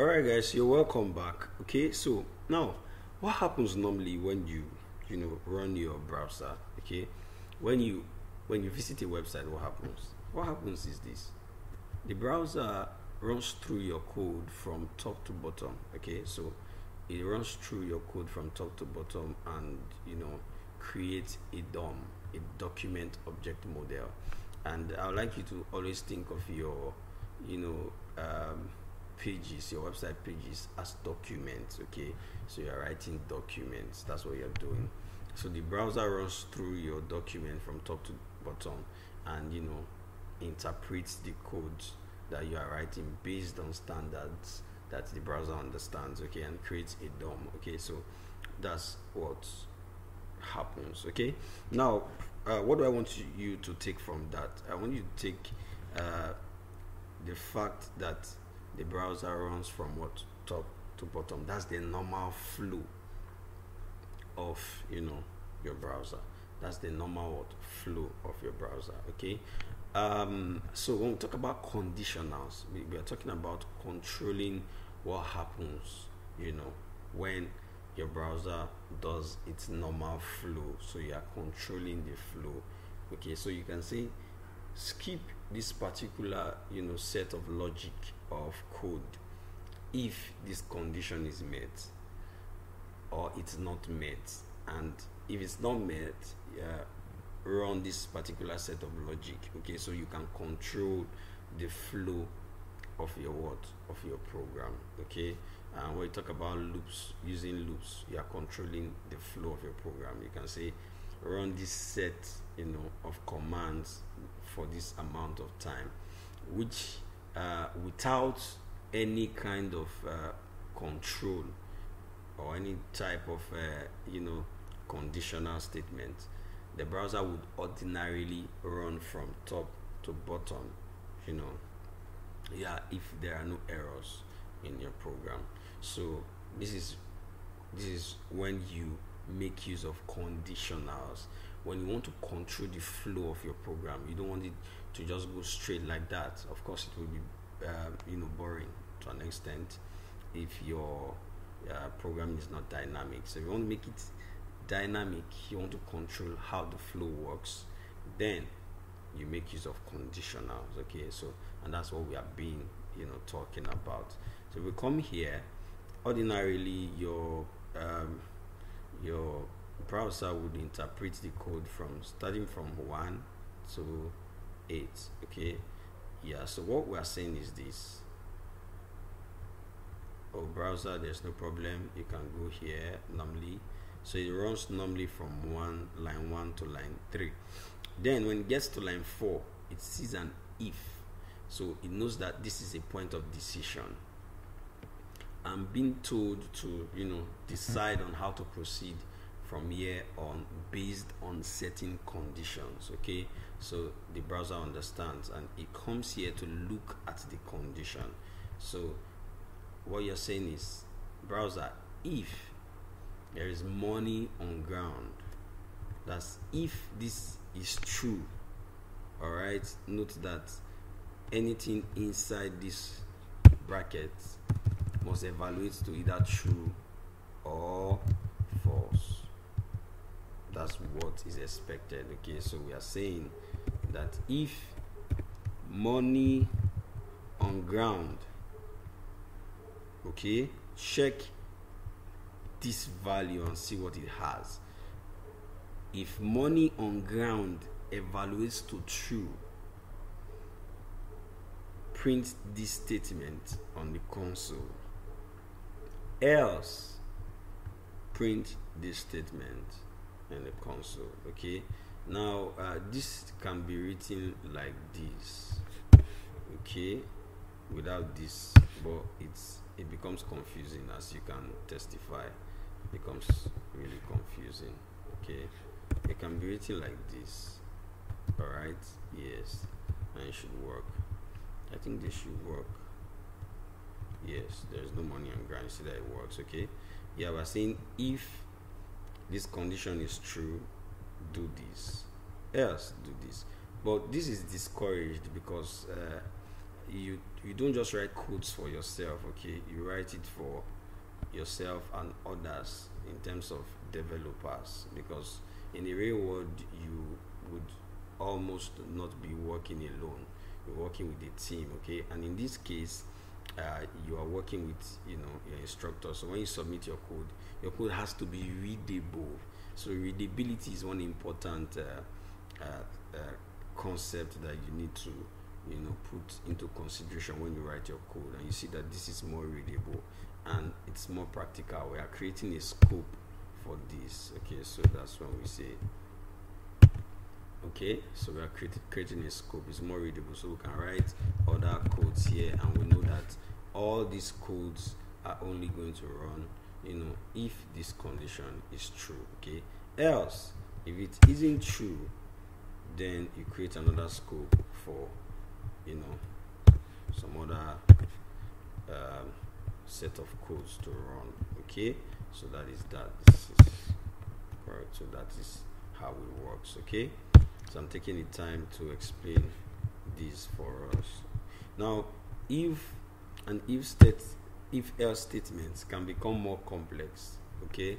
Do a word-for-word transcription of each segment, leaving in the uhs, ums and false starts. Alright guys, you're welcome back. Okay, so now what happens normally when you you know run your browser, okay, when you when you visit a website, what happens what happens is this: the browser runs through your code from top to bottom. Okay, so it runs through your code from top to bottom and you know creates a D O M, a document object model. And I would like you to always think of your you know um, pages, your website pages, as documents. Okay, so you're writing documents, that's what you're doing. So the browser runs through your document from top to bottom and you know interprets the code that you are writing based on standards that the browser understands, okay, and creates a D O M. Okay, so that's what happens. Okay, now uh, what do I want you to take from that? I want you to take uh, the fact that the browser runs from what top to bottom. That's the normal flow of you know your browser. That's the normal what, flow of your browser. Okay, um so when we talk about conditionals, we, we are talking about controlling what happens you know when your browser does its normal flow. So you are controlling the flow. Okay, so you can say skip this particular you know set of logic of code if this condition is met, or it's not met, and if it's not met, uh, run this particular set of logic. Okay, so you can control the flow of your what of your program. Okay, and when you talk about loops, using loops, you are controlling the flow of your program. You can say run this set you know of commands for this amount of time, which uh, without any kind of uh, control or any type of uh, you know conditional statement, the browser would ordinarily run from top to bottom you know yeah if there are no errors in your program. So this is this is when you make use of conditionals. When you want to control the flow of your program, you don't want it to just go straight like that. Of course, it will be uh, you know boring to an extent if your uh, program is not dynamic. So if you want to make it dynamic, you want to control how the flow works, then you make use of conditionals. Okay, so and that's what we have been you know talking about. So we come here, ordinarily your um, your browser would interpret the code from starting from one to eight. Okay, yeah, so what we are saying is this: oh browser, there's no problem, you can go here normally. So it runs normally from one line one to line three. Then when it gets to line four, it sees an if, so it knows that this is a point of decision. I'm being told to you know decide on how to proceed from here on based on certain conditions. Okay, so the browser understands and it comes here to look at the condition. So what you're saying is, browser, if there is money on ground, that's if this is true. All right, note that anything inside this bracket must evaluate to either true or false. That's what is expected. Okay, so we are saying that if money on ground, okay, check this value and see what it has. If money on ground evaluates to true, print this statement on the console. Else, print this statement in the console. Okay, now uh, this can be written like this, okay, without this, but it's it becomes confusing, as you can testify. It becomes really confusing. Okay, it can be written like this. All right, yes, and it should work. I think this should work. Yes, there's no money on ground. You see that it works. Okay, yeah, we're saying if this condition is true, do this, else do this. But this is discouraged because uh, you you don't just write codes for yourself, okay? You write it for yourself and others in terms of developers, because in the real world you would almost not be working alone. You're working with a team, okay? And in this case, uh, you are working with, you know, your instructor. So when you submit your code, your code has to be readable. So readability is one important uh, uh, uh, concept that you need to, you know, put into consideration when you write your code, and you see that this is more readable and it's more practical. We are creating a scope for this, okay? So that's when we say, okay, so we are creating a scope. It's more readable, so we can write other codes here, and we know that all these codes are only going to run, you know, if this condition is true, okay? Else, if it isn't true, then you create another scope for, you know, some other uh, set of codes to run, okay? So that is that. This is correct. So that is how it works, okay? So I'm taking the time to explain this for us. Now, if and if state if else statements can become more complex, okay?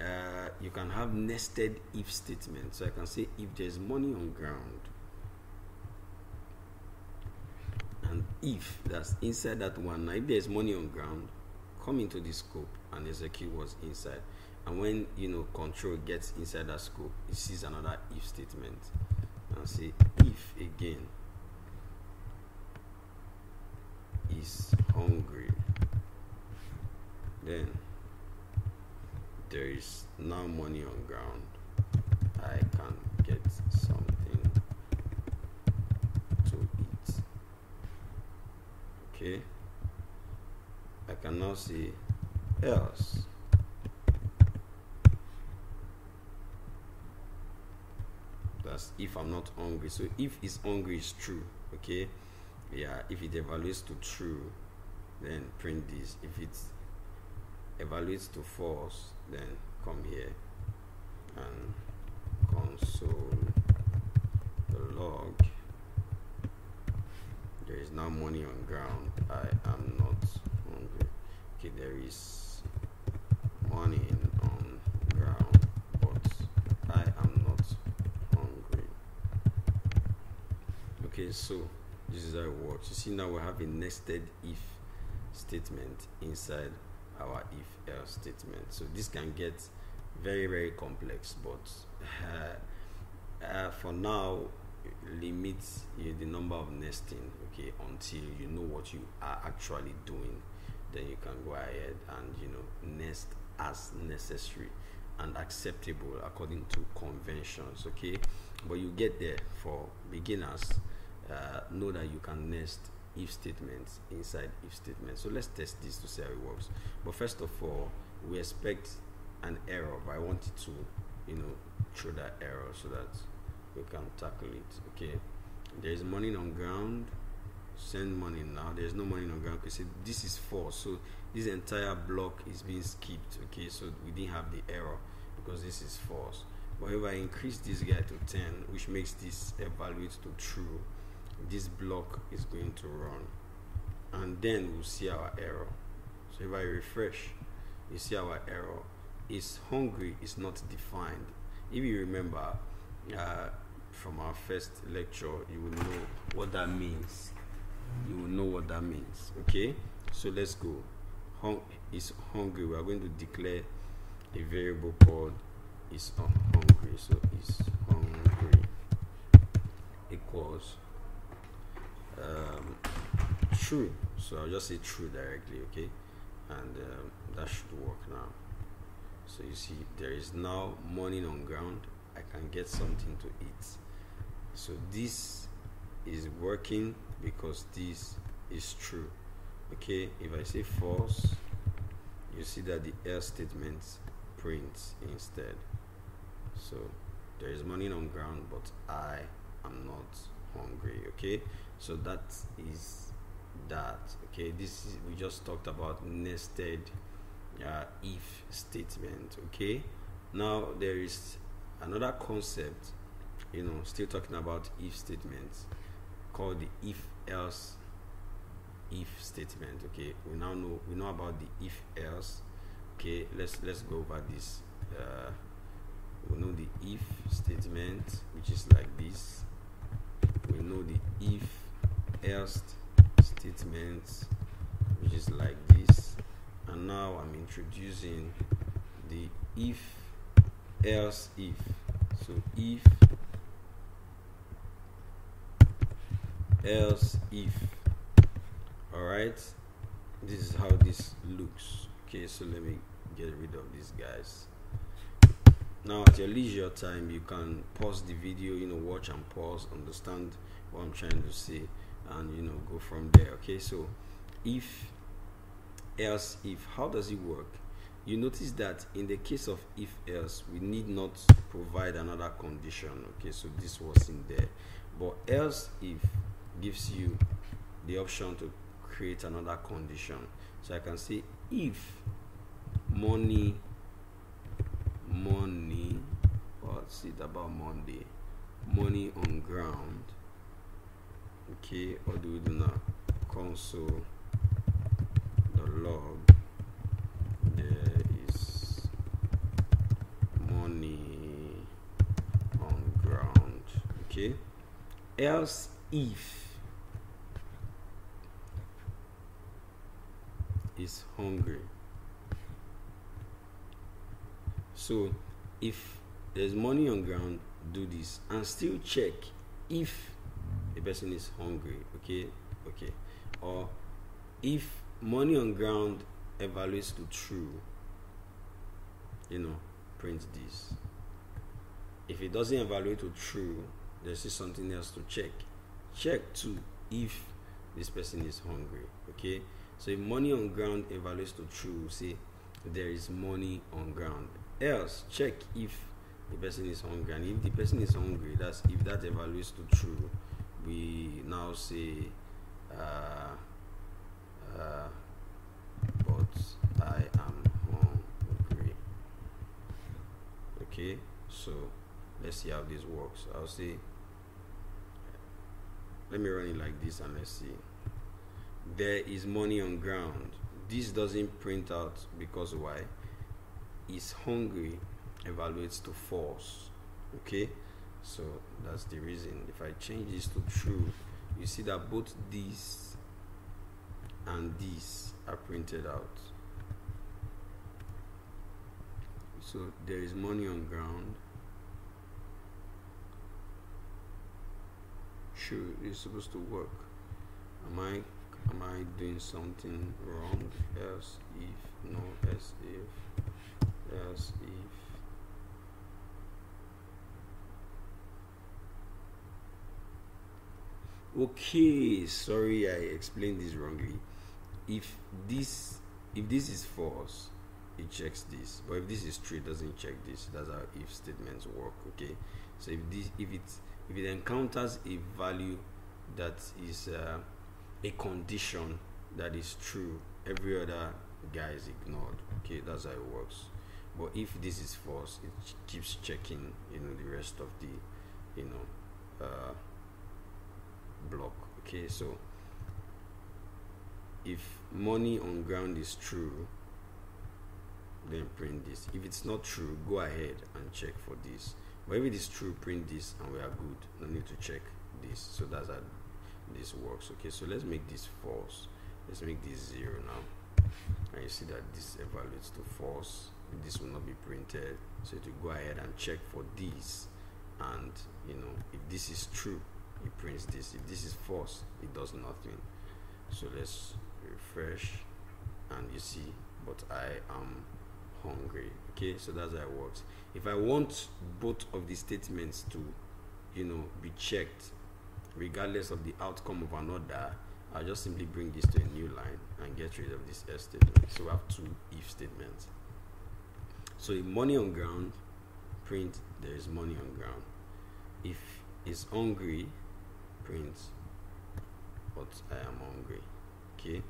Uh, you can have nested if statements. So I can say, if there's money on ground, and if that's inside that one. Now, if there's money on ground, come into the scope and execute what's inside. And when, you know, control gets inside that scope, it sees another if statement and say, if again is hungry, then there is no money on ground, I can get something to eat, okay? I can now say else if I'm not hungry. So if is hungry is true, okay? Yeah, if it evaluates to true, then print this. If it evaluates to false, then come here and console the log. There is no money on ground, I am not hungry. Okay, there is money on ground, but I am okay. So this is how it works. You see, now we have a nested if statement inside our if else statement. So this can get very very complex, but uh, uh, for now, limit uh, the number of nesting, okay, until you know what you are actually doing. Then you can go ahead and, you know, nest as necessary and acceptable according to conventions, okay? But you get there. For beginners, Uh, know that you can nest if statements inside if statements. So let's test this to see how it works. But first of all, we expect an error, but I wanted to, you know, throw that error so that we can tackle it, okay? There's money on ground, send money now. There's no money on ground. You see, this is false, so this entire block is being skipped, okay? So we didn't have the error because this is false. But if I increase this guy to ten, which makes this evaluate to true, this block is going to run, and then we'll see our error. So if I refresh, you see our error is hungry is not defined. If you remember uh, from our first lecture, you will know what that means. You will know what that means, okay? So let's go. Hung is hungry. We are going to declare a variable called is hungry. So is hungry equals um true. So I'll just say true directly, okay? And um, that should work now. So you see, there is now money on ground, I can get something to eat. So this is working because this is true, okay? If I say false, you see that the else statement prints instead. So there is money on ground, but I am not hungry, okay? So that is that, okay? This is, we just talked about nested uh, if statement, okay? Now there is another concept, you know, still talking about if statements, called the if else if statement. Okay, we now know we know about the if else. Okay, let's let's go over this. Uh, we know the if statement, which is like this. We know the if else statement, which is like this. And now I'm introducing the if else if. So if else if. All right, this is how this looks. Okay, so let me get rid of these guys. Now at your leisure time, you can pause the video, you know, watch and pause, understand what I'm trying to say, and you know, go from there. Okay, so if else if, how does it work? You notice that in the case of if else, we need not provide another condition. Okay, so this was in there, but else if gives you the option to create another condition. So I can say if money money what's it about Monday money on ground. Okay, what do we do now? Console the log, there is money on ground. Okay, else if is hungry. So if there's money on ground, do this and still check if the person is hungry. Okay, okay, or if money on ground evaluates to true, you know, print this. If it doesn't evaluate to true, there's just something else to check. Check too if this person is hungry. Okay, so if money on ground evaluates to true, say there is money on ground. Else, check if the person is hungry, and if the person is hungry, that's if that evaluates to true, we now say uh, uh, but I am hungry. Okay, so let's see how this works. I'll say, let me run it like this and let's see. There is money on ground. This doesn't print out because why? Is hungry evaluates to false. Okay, so that's the reason. If I change this to true, you see that both these and these are printed out. So there is money on ground. Sure, it's supposed to work. Am I Am I doing something wrong? Else if, no, else if, else if. Okay, sorry, I explained this wrongly. If this, if this is false, it checks this. But if this is true, it doesn't check this. That's how if statements work. Okay. So if this, if it, if it encounters a value that is. Uh, a condition that is true, every other guy is ignored. Okay, that's how it works. But if this is false, it ch keeps checking, you know, the rest of the, you know, uh, block. Okay, so if money on ground is true, then print this. If it's not true, go ahead and check for this. But if it is true, print this and we are good. No need to check this. So that's how this works. Okay, so let's make this false. Let's make this zero now, and you see that this evaluates to false. This will not be printed, so to go ahead and check for this, and you know, if this is true, it prints this. If this is false, it does nothing. So let's refresh, and you see, but I am hungry. Okay, so that's how it works. If I want both of the statements to, you know, be checked regardless of the outcome of another, I'll just simply bring this to a new line and get rid of this else statement. So we have two if statements. So if money on ground, print there is money on ground. If it's hungry, print but I am hungry. Okay,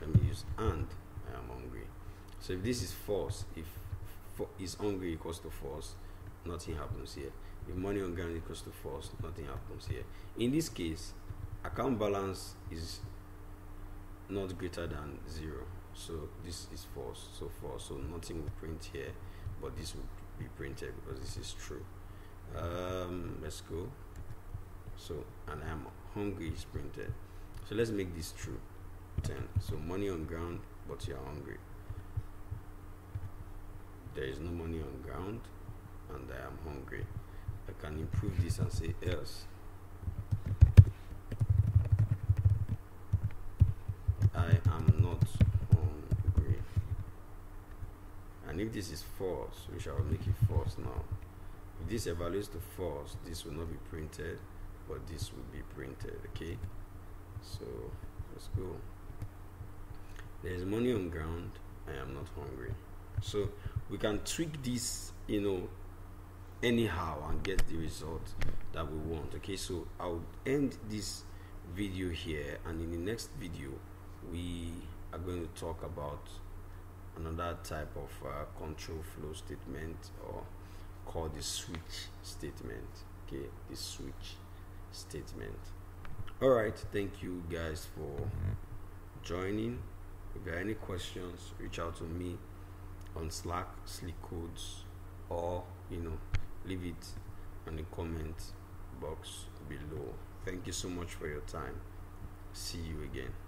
let me use and I am hungry. So if this is false, if for is hungry equals to false, nothing happens here. If money on ground equals to false, nothing happens here. In this case, account balance is not greater than zero, so this is false. So false, so nothing will print here, but this will be printed because this is true. Um let's go. So and I'm hungry is printed, so let's make this true. Ten. So money on ground, but you're hungry. There is no money on ground and I am hungry. I can improve this and say else I am not hungry. And if this is false, we shall make it false now. If this evaluates to false, this will not be printed, but this will be printed. Okay, so let's go. There is money on ground, I am not hungry. So we can tweak this, you know, anyhow and get the result that we want. Okay, so I'll end this video here, and in the next video we are going to talk about another type of uh, control flow statement, or called the switch statement. Okay, the switch statement. All right, thank you guys for joining. If you have any questions, reach out to me on Slack, Sleek Codes, or you know, leave it on the comment box below. Thank you so much for your time. See you again.